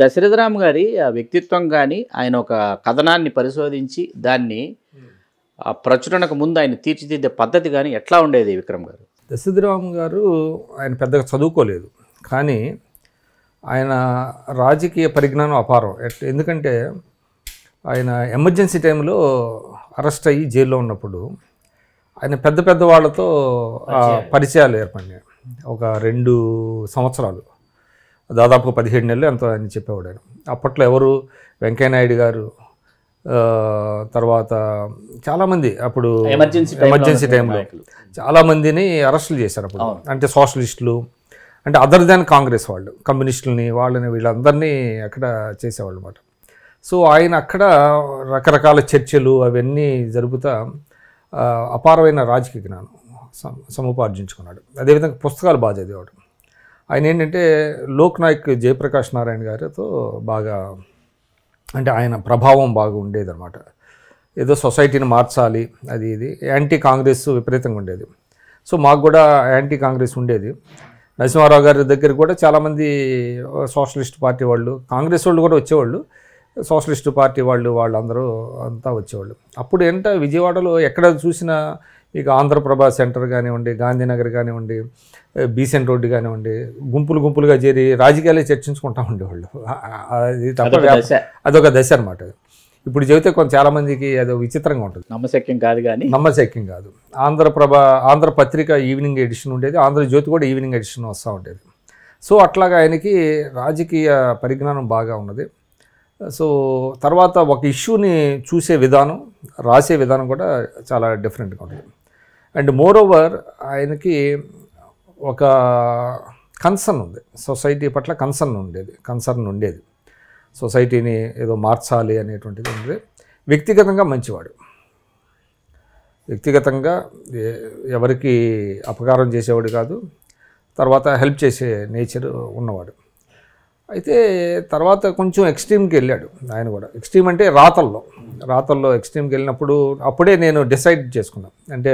దశరథ రామ్ గారి వ్యక్తిత్వం కానీ ఆయన ఒక కథనాన్ని పరిశోధించి దాన్ని ప్రచురణకు ముందు ఆయన తీర్చిదిద్దే పద్ధతి కానీ ఎట్లా ఉండేది విక్రమ్ గారు? దశరథ రామ్ గారు ఆయన పెద్దగా చదువుకోలేదు, కానీ ఆయన రాజకీయ పరిజ్ఞానం అపారం. ఎందుకంటే ఆయన ఎమర్జెన్సీ టైంలో అరెస్ట్ అయ్యి జైల్లో ఉన్నప్పుడు ఆయన పెద్ద పెద్ద వాళ్ళతో పరిచయాలు ఏర్పడినాయి. ఒక 2 సంవత్సరాలు దాదాపు 17 నెలలు ఎంతో అని చెప్పేవాడు ఆయన. అప్పట్లో ఎవరు వెంకయ్యనాయుడు గారు, తర్వాత చాలామంది అప్పుడు ఎమర్జెన్సీ టైంలో చాలామందిని అరెస్టులు చేశారు. అప్పుడు అంటే సోషలిస్టులు, అంటే అదర్ దాన్ కాంగ్రెస్ వాళ్ళు, కమ్యూనిస్టులని వాళ్ళని వీళ్ళందరినీ అక్కడ చేసేవాళ్ళు అన్నమాట. సో ఆయన అక్కడ రకరకాల చర్చలు అవన్నీ జరుపుతా అపారమైన రాజకీయ జ్ఞానం సముపార్జించుకున్నాడు. అదేవిధంగా పుస్తకాలు బాగా చదివాడు. ఆయన ఏంటంటే లోక్ నాయక్ జయప్రకాష్ నారాయణ గారితో బాగా, అంటే ఆయన ప్రభావం బాగా ఉండేదన్నమాట. ఏదో సొసైటీని మార్చాలి అది ఇది, యాంటీ కాంగ్రెస్ విపరీతంగా ఉండేది. సో మాకు కూడా యాంటీ కాంగ్రెస్ ఉండేది. నరసింహారావు గారి దగ్గర కూడా చాలామంది సోషలిస్ట్ పార్టీ వాళ్ళు, కాంగ్రెస్ వాళ్ళు కూడా వచ్చేవాళ్ళు, సోషలిస్టు పార్టీ వాళ్ళు వాళ్ళందరూ అంతా వచ్చేవాళ్ళు. అప్పుడు ఏంట విజయవాడలో ఎక్కడ చూసినా ఇక ఆంధ్రప్రభ సెంటర్ కానివ్వండి, గాంధీనగర్ కానివ్వండి, బీసెంట్ రోడ్డు కానివ్వండి, గుంపులు గుంపులుగా చేరి రాజకీయాలే చర్చించుకుంటూ ఉండేవాళ్ళు. అది తప్ప అదొక దశ అనమాట. ఇప్పుడు చెబితే కొంత చాలామందికి అది విచిత్రంగా ఉంటుంది, నమ్మశక్యం కాదు. కానీ నమ్మశక్యం కాదు. ఆంధ్రప్రభ, ఆంధ్ర పత్రిక ఈవినింగ్ ఎడిషన్ ఉండేది, ఆంధ్ర జ్యోతి కూడా ఈవినింగ్ ఎడిషన్ వస్తూ ఉండేది. సో అట్లాగా ఆయనకి రాజకీయ పరిజ్ఞానం బాగా ఉన్నది. సో తర్వాత ఒక ఇష్యూని చూసే విధానం, రాసే విధానం కూడా చాలా డిఫరెంట్గా ఉంటుంది. అండ్ మోర్ ఓవర్ ఆయనకి ఒక కన్సర్న్ ఉంది, సొసైటీ పట్ల కన్సర్న్ ఉండేది. సొసైటీని ఏదో మార్చాలి అనేటువంటిది ఉంది. వ్యక్తిగతంగా మంచివాడు, వ్యక్తిగతంగా ఎవరికి అపకారం చేసేవాడు కాదు. తర్వాత హెల్ప్ చేసే నేచర్ ఉన్నవాడు. అయితే తర్వాత కొంచెం ఎక్స్ట్రీమ్కి వెళ్ళాడు ఆయన కూడా. ఎక్స్ట్రీమ్ అంటే రాతల్లో ఎక్స్ట్రీమ్కి వెళ్ళినప్పుడు అప్పుడే నేను డిసైడ్ చేసుకున్నాను. అంటే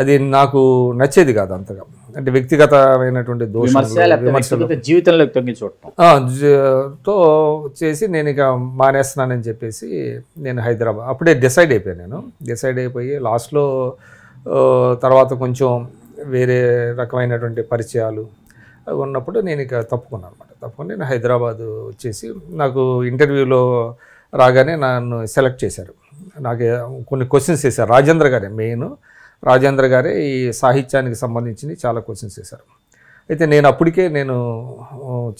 అది నాకు నచ్చేది కాదు అంతగా, అంటే వ్యక్తిగతమైనటువంటి దోషంతో చేసి నేను ఇక మానేస్తున్నానని చెప్పేసి నేను హైదరాబాద్ అప్పుడే డిసైడ్ అయిపోయాను. లాస్ట్లో తర్వాత కొంచెం వేరే రకమైనటువంటి పరిచయాలు ఉన్నప్పుడు నేను ఇక తప్పుకున్నాను అనమాట. తప్పుకుని నేను హైదరాబాద్ వచ్చేసి నాకు ఇంటర్వ్యూలో రాగానే నన్ను సెలెక్ట్ చేశారు. నాకు కొన్ని క్వశ్చన్స్ చేశారు రాజేంద్ర గారే ఈ సాహిత్యానికి సంబంధించి చాలా క్వశ్చన్స్ చేశారు. అయితే నేను అప్పటికే నేను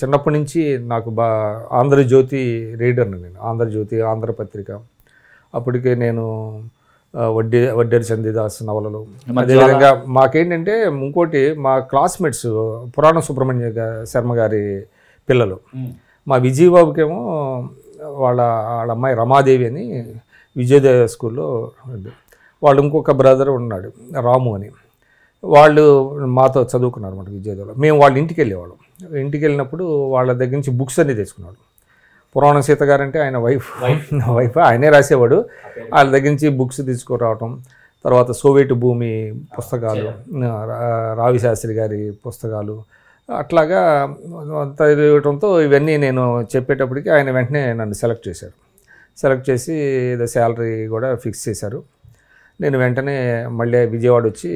చిన్నప్పటి నుంచి నాకు ఆంధ్రజ్యోతి రీడర్ను. నేను ఆంధ్రజ్యోతి, ఆంధ్రపత్రిక, అప్పటికే నేను వడ్డేరు చందీదాస్ నవలలు. అదేవిధంగా మాకేంటంటే ఇంకోటి, మా క్లాస్మేట్స్ పురాణ సుబ్రహ్మణ్య శర్మ గారి పిల్లలు, మా విజయబాబుకేమో వాళ్ళ అమ్మాయి రమాదేవి అని విజయోదయ స్కూల్లో ఉంది. వాళ్ళు ఇంకొక బ్రదర్ ఉన్నాడు రాము అని, వాళ్ళు మాతో చదువుకున్నారు అనమాట విజయోదయలో. మేము వాళ్ళ ఇంటికి వెళ్ళినప్పుడు వాళ్ళ దగ్గర నుంచి బుక్స్ అన్నీ తెచ్చుకున్నాడు. పురాణం సీత గారంటే ఆయన వైఫ్ ఆయనే రాసేవాడు. వాళ్ళ దగ్గర నుంచి బుక్స్ తీసుకురావటం, తర్వాత సోవియట్ భూమి పుస్తకాలు, రావిశాస్త్రి గారి పుస్తకాలు అట్లాగా తెలియటంతో ఇవన్నీ నేను చెప్పేటప్పటికి ఆయన వెంటనే నన్ను సెలెక్ట్ చేసి ఏదో శాలరీ కూడా ఫిక్స్ చేశారు. నేను వెంటనే మళ్ళీ విజయవాడ వచ్చి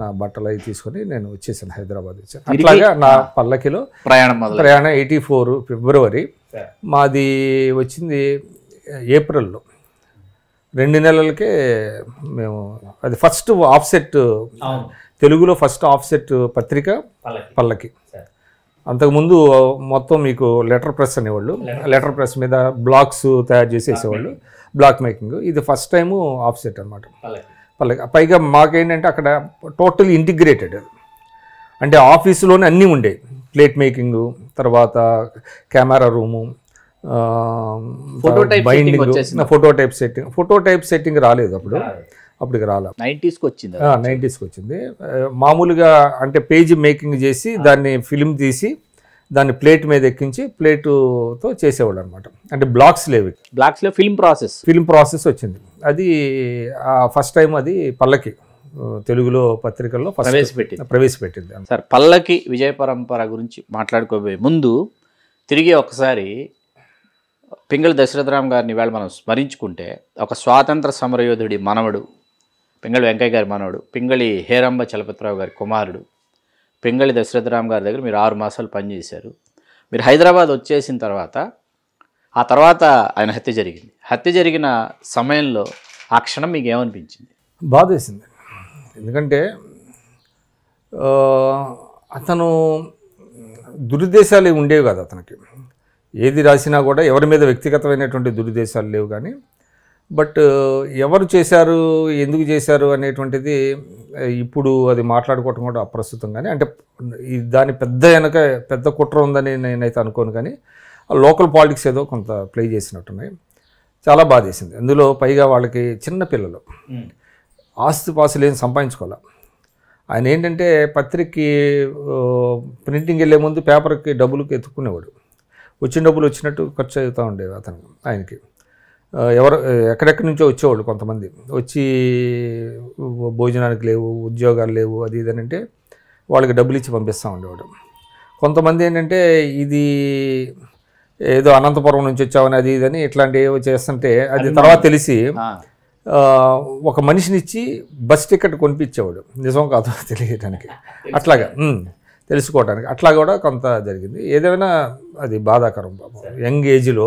నా బట్టలు అవి తీసుకొని నేను వచ్చేసాను, హైదరాబాద్ వచ్చాను. అట్లాగా నా పల్లకిలో ప్రయాణం 1984 ఫిబ్రవరి. మాది వచ్చింది ఏప్రిల్లో, 2 నెలలకే మేము అది ఫస్ట్ ఆఫ్సెట్, తెలుగులో ఫస్ట్ ఆఫ్సెట్ పత్రిక పల్లకి. అంతకుముందు మొత్తం మీకు లెటర్ ప్రెస్ అనేవాళ్ళు, లెటర్ ప్రెస్ మీద బ్లాక్స్ తయారు చేసేసేవాళ్ళు, బ్లాక్ మేకింగ్. ఇది ఫస్ట్ టైము ఆఫ్సెట్ అనమాట పల్లకి. పైగా మాకేంటంటే అక్కడ టోటల్ ఇంటిగ్రేటెడ్, అంటే ఆఫీసులోనే అన్నీ ఉండేవి. ప్లేట్ మేకింగు, తర్వాత camera room, binding, photo type setting రాలేదు అప్పటికి రాలా. 90స్కి వచ్చింది. మామూలుగా అంటే పేజీ మేకింగ్ చేసి దాన్ని ఫిల్మ్ తీసి దాన్ని ప్లేట్ మీద ఎక్కించి ప్లేటుతో చేసేవాళ్ళు అనమాట. అంటే బ్లాక్స్లో ఫిల్మ్ ప్రాసెస్ వచ్చింది. అది ఫస్ట్ టైం అది పల్లకి తెలుగులో పత్రికల్లో ప్రవేశపెట్టింది. సార్ పల్లకి విజయ పరంపర గురించి మాట్లాడుకోబోయే ముందు తిరిగి ఒకసారి పింగళి దశరథరామ్ గారిని వేళ మనం స్మరించుకుంటే ఒక స్వాతంత్ర సమరయోధుడి మనవడు పింగళి వెంకయ్య గారి మనవడు పింగళి హేరంబ చలపతిరావు గారి కుమారుడు పింగళి దశరథరామ్ గారి దగ్గర మీరు 6 మాసాలు పనిచేశారు. మీరు హైదరాబాద్ వచ్చేసిన తర్వాత ఆ తర్వాత ఆయన హత్య జరిగింది. హత్య జరిగిన సమయంలో ఆ క్షణం మీకు ఏమనిపించింది? బాధేసింది. ఎందుకంటే అతను దురుద్దేశాలు ఉండేవి కాదు. అతనికి ఏది రాసినా కూడా ఎవరి మీద వ్యక్తిగతమైనటువంటి దురుద్దేశాలు లేవు. కానీ బట్ ఎవరు చేశారు, ఎందుకు చేశారు అనేటువంటిది ఇప్పుడు అది మాట్లాడుకోవటం కూడా అప్రస్తుతం. కానీ అంటే దాని పెద్ద వెనక పెద్ద కుట్ర ఉందని నేనైతే అనుకోను. కానీ లోకల్ పాలిటిక్స్ ఏదో కొంత ప్లే చేసినట్టున్నాయి. చాలా బాధేసింది. అందులో పైగా వాళ్ళకి చిన్న పిల్లలు, ఆస్తిపాస్తులు ఏం సంపాదించుకోవాలి. ఆయన ఏంటంటే పత్రికకి ప్రింటింగ్ వెళ్ళే ముందు పేపర్కి డబ్బులకి ఎత్తుక్కునేవాడు. వచ్చిన డబ్బులు వచ్చినట్టు ఖర్చు అవుతూ ఉండేవి అతను. ఆయనకి ఎవరు ఎక్కడెక్కడి నుంచో వచ్చేవాళ్ళు కొంతమంది వచ్చి భోజనానికి లేవు, ఉద్యోగాలు లేవు, అది ఇదనంటే వాళ్ళకి డబ్బులు ఇచ్చి పంపిస్తూ ఉండేవాడు. కొంతమంది ఏంటంటే ఇది ఏదో అనంతపురం నుంచి వచ్చామని అది ఇదని ఇట్లాంటివి చేస్తుంటే అది తర్వాత తెలిసి ఒక మనిషినిచ్చి బస్ టికెట్ కొనిపించేవాడు. నిజం కాదు తెలియడానికి, అట్లాగా తెలుసుకోవడానికి అట్లా కూడా కొంత జరిగింది. ఏదైనా అది బాధాకరం. యంగ్ ఏజ్లో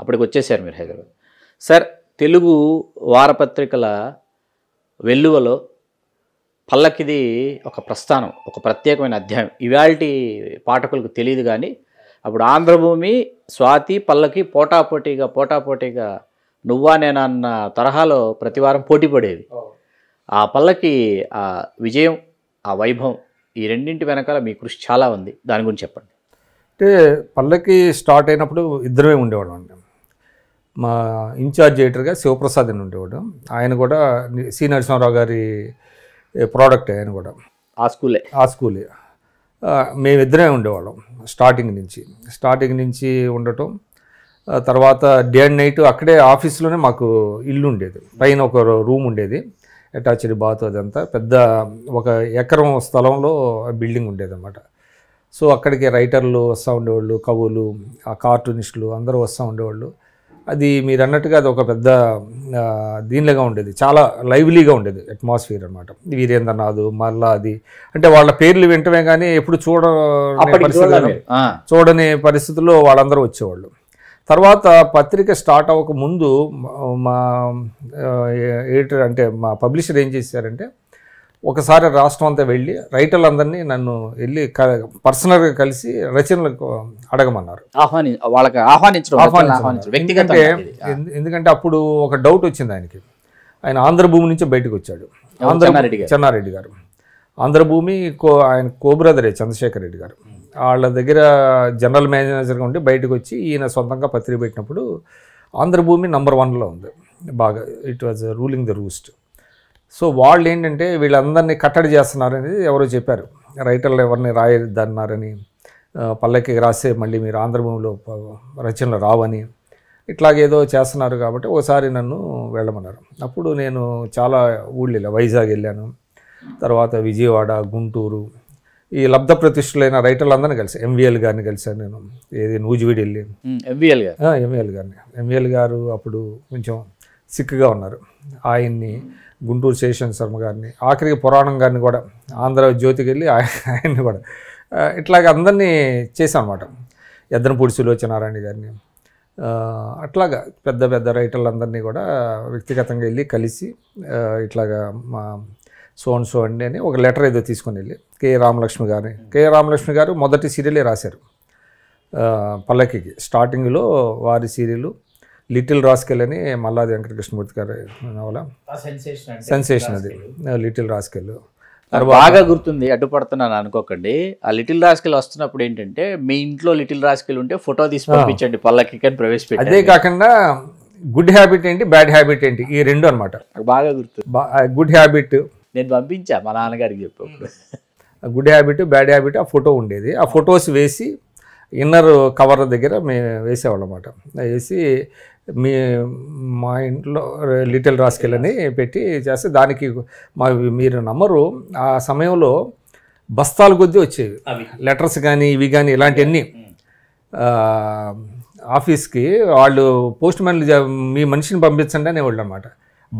అప్పటికి వచ్చేసారు మీరు హైదరాబాద్. సార్, తెలుగు వారపత్రికల వెల్లువలో పల్లకిది ఒక ప్రస్థానం, ఒక ప్రత్యేకమైన అధ్యాయం. ఇవాల్టి పాఠకులకు తెలియదు కానీ అప్పుడు ఆంధ్రభూమి, స్వాతి, పల్లకి పోటాపోటీగా నువ్వా నేనా అన్న తరహాలో ప్రతివారం పోటీ పడేవి. ఆ పల్లకి ఆ విజయం, ఆ వైభవం, ఈ రెండింటి వెనకాల మీ కృషి చాలా ఉంది. దాని గురించి చెప్పండి. అంటే పల్లకి స్టార్ట్ అయినప్పుడు ఇద్దరమే ఉండేవాడు అండి. మా ఇన్ఛార్జ్ ఎడిటర్గా శివప్రసాద్ అని ఉండేవాడు. ఆయన కూడా సి నరసింహారావు గారి ప్రోడక్ట్. ఆయన కూడా ఆ స్కూలే. మేమిద్దరమే ఉండేవాళ్ళం స్టార్టింగ్ నుంచి ఉండటం. తర్వాత డే అండ్ నైట్ అక్కడే ఆఫీస్లోనే మాకు ఇల్లు ఉండేది. పైన ఒక రూమ్ ఉండేది, అటాచ్డ్ బాత్, అదంతా పెద్ద 1 ఎకరం స్థలంలో బిల్డింగ్ ఉండేదన్నమాట. సో అక్కడికి రైటర్లు వస్తూ ఉండేవాళ్ళు, కవులు, కార్టూనిస్టులు అందరూ వస్తూ ఉండేవాళ్ళు. అది మీరు అన్నట్టుగా అది ఒక పెద్ద దీనిలాగా ఉండేది, చాలా లైవ్లీగా ఉండేది అట్మాస్ఫియర్ అనమాట. వీరేంద్రనాథ్, మళ్ళా అది అంటే వాళ్ళ పేర్లు వింటమే కానీ ఎప్పుడు చూడని పరిస్థితుల్లో వాళ్ళందరూ వచ్చేవాళ్ళు. తర్వాత పత్రిక స్టార్ట్ అవ్వక ముందు మా ఎడిటర్ అంటే మా పబ్లిషర్ ఏం చేశారంటే ఒకసారి రాష్ట్రం అంతా వెళ్ళి రైటర్లందరినీ నన్ను వెళ్ళి పర్సనల్గా కలిసి రచనలకు అడగమన్నారు, ఆహ్వానించడం. ఎందుకంటే అప్పుడు ఒక డౌట్ వచ్చింది ఆయనకి. ఆయన ఆంధ్రభూమి నుంచి బయటకు వచ్చాడు. చెన్నారెడ్డి గారు ఆంధ్రభూమి ఆయన కోబ్రదరే చంద్రశేఖర్ రెడ్డి గారు. వాళ్ళ దగ్గర జనరల్ మేనేజర్గా ఉండి బయటకు వచ్చి ఈయన సొంతంగా పత్రిక పెట్టినప్పుడు ఆంధ్రభూమి నంబర్ 1లో ఉంది బాగా. It was ruling the roost. So వాళ్ళు ఏంటంటే వీళ్ళందరినీ కట్టడి చేస్తున్నారని ఎవరో చెప్పారు, రైటర్లు ఎవరిని రాయొద్దన్నారని, పల్లకి రాస్తే మళ్ళీ మీరు ఆంధ్రభూమిలో రచనలు రావని, ఇట్లాగేదో చేస్తున్నారు కాబట్టి ఒకసారి నన్ను వెళ్ళమన్నారు. అప్పుడు నేను చాలా ఊళ్ళు వెళ్ళా, వైజాగ్ వెళ్ళాను, తర్వాత విజయవాడ, గుంటూరు, ఈ లబ్ధ ప్రతిష్ఠులైన రైటర్లందరినీ కలిసాను. ఎంవిఎల్ గారిని కలిసాను నేను, ఏది నూజివీడి వెళ్ళి. ఎంవిఎల్ గారు అప్పుడు కొంచెం సిక్కుగా ఉన్నారు. ఆయన్ని, గుంటూరు శేషన్ శర్మ గారిని, ఆఖరికి పురాణం గారిని కూడా ఆంధ్ర జ్యోతికి వెళ్ళి ఆయన్ని కూడా ఇట్లాగ అందరినీ చేశాను అనమాట. ఎద్దనపూడి సులోచనారాయణ గారిని, అట్లాగా పెద్ద పెద్ద రైటర్లందరినీ కూడా వ్యక్తిగతంగా వెళ్ళి కలిసి ఇట్లాగా మా సో అండి అని ఒక లెటర్ ఏదో తీసుకొని వెళ్ళి కె రామలక్ష్మి గారు మొదటి సీరియలే రాశారు పల్లకి స్టార్టింగ్లో. వారి సీరియలు లిటిల్ రాస్కెల్ అని మల్లాది వెంకటకృష్ణమూర్తి గారు నవల, సెన్సేషన్ అది. లిటిల్ రాస్కెల్ బాగా గుర్తుంది, అడ్డుపడుతున్నాను అనుకోకండి. ఆ లిటిల్ రాస్కెల్ వస్తున్నప్పుడు ఏంటంటే మీ ఇంట్లో లిటిల్ రాస్కెల్ ఉంటే ఫోటో తీసి పంపించండి పల్లకి అని ప్రవేశపెట్టి. అదే కాకుండా గుడ్ హ్యాబిట్ ఏంటి బ్యాడ్ హ్యాబిట్ ఏంటి ఈ రెండు అనమాట బాగా గుర్తు. గుడ్ హ్యాబిట్ నేను పంపించా మా నాన్నగారికి చెప్పేప్పుడు. గుడ్ హ్యాబిట్ బ్యాడ్ హ్యాబిట్ ఆ ఫోటో ఉండేది. ఆ ఫొటోస్ వేసి ఇన్నర్ కవర్ దగ్గర మేము వేసేవాళ్ళం అన్నమాట. వేసి మీ మా ఇంట్లో లిటిల్ రాస్కెళ్ళని పెట్టి చేస్తే దానికి మా మీరు నమ్మరు ఆ సమయంలో బస్తాలు కొద్దీ వచ్చేవి లెటర్స్ కానీ ఇవి కానీ ఇలాంటివన్నీ. ఆఫీస్కి వాళ్ళు పోస్ట్ మ్యాన్ మీ మనిషిని పంపించండి అనేవాళ్ళు అనమాట.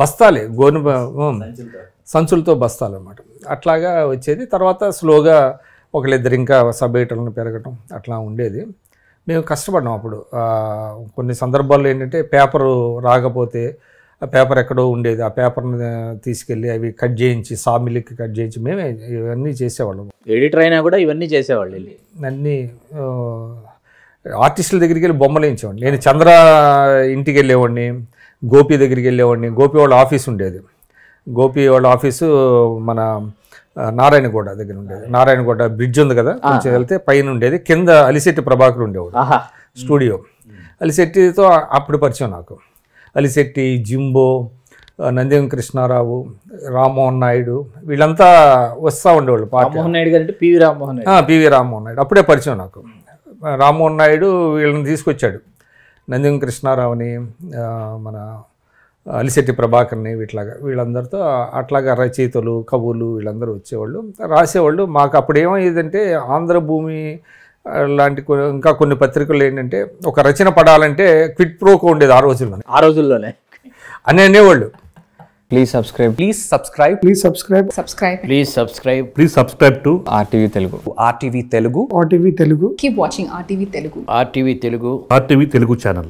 బస్తాలే గోను సంచులతో బస్తాలు అన్నమాట. అట్లాగా వచ్చేది. తర్వాత స్లోగా ఒకళ్ళిద్దరు ఇంకా సబ్ ఎడిటర్లను పెరగటం అట్లా ఉండేది. మేము కష్టపడ్డాం అప్పుడు. కొన్ని సందర్భాల్లో ఏంటంటే పేపరు రాకపోతే ఆ పేపర్ ఎక్కడో ఉండేది, ఆ పేపర్ని తీసుకెళ్ళి అవి కట్ చేయించి సామిలికి కట్ చేయించి మేమే ఇవన్నీ చేసేవాళ్ళం. ఎడిటర్ అయినా కూడా ఇవన్నీ చేసేవాళ్ళు. అన్నీ ఆర్టిస్టుల దగ్గరికి వెళ్ళి బొమ్మలు వేయించేవాడిని నేను. చంద్ర ఇంటికి వెళ్ళేవాడిని, గోపి దగ్గరికి వెళ్ళేవాడిని. గోపి వాళ్ళ ఆఫీస్ ఉండేది. గోపి వాళ్ళ ఆఫీసు మన నారాయణగూడ దగ్గర ఉండేది. నారాయణగూడ బ్రిడ్జ్ ఉంది కదా, కొంచెం వెళ్తే పైన ఉండేది. కింద అలిశెట్టి ప్రభాకర్ ఉండేవాడు స్టూడియో. అలిశెట్టితో అప్పుడు పరిచయం నాకు. అలిశెట్టి, జింబో, నందికృష్ణారావు, రామ్మోహన్ నాయుడు వీళ్ళంతా వస్తూ ఉండేవాళ్ళు. రామ్మోహన్ నాయుడు గారు అంటే పివి రామ్మోహన్ నాయుడు. పివి రామ్మోహన్ నాయుడు అప్పుడే పరిచయం నాకు. రామ్మోహన్ నాయుడు వీళ్ళని తీసుకొచ్చాడు, నందికృష్ణారావుని, మన అలిశెట్టి ప్రభాకర్ని, వీటిలాగా వీళ్ళందరితో అట్లాగా రచయితలు కవులు వీళ్ళందరూ వచ్చేవాళ్ళు రాసేవాళ్ళు. మాకు అప్పుడు ఏమయ్యేదంటే ఆంధ్రభూమి లాంటి ఇంకా కొన్ని పత్రికలు ఏంటంటే ఒక రచన పడాలంటే క్విట్ ప్రోకో ఉండేది ఆ రోజుల్లోనే. అని అనేవాళ్ళు. Please subscribe, please subscribe, please subscribe, subscribe, please subscribe, please subscribe to RTV Telugu, RTV Telugu, RTV Telugu. Keep watching RTV Telugu, RTV Teluగు, RTV Telugu ఛానల్.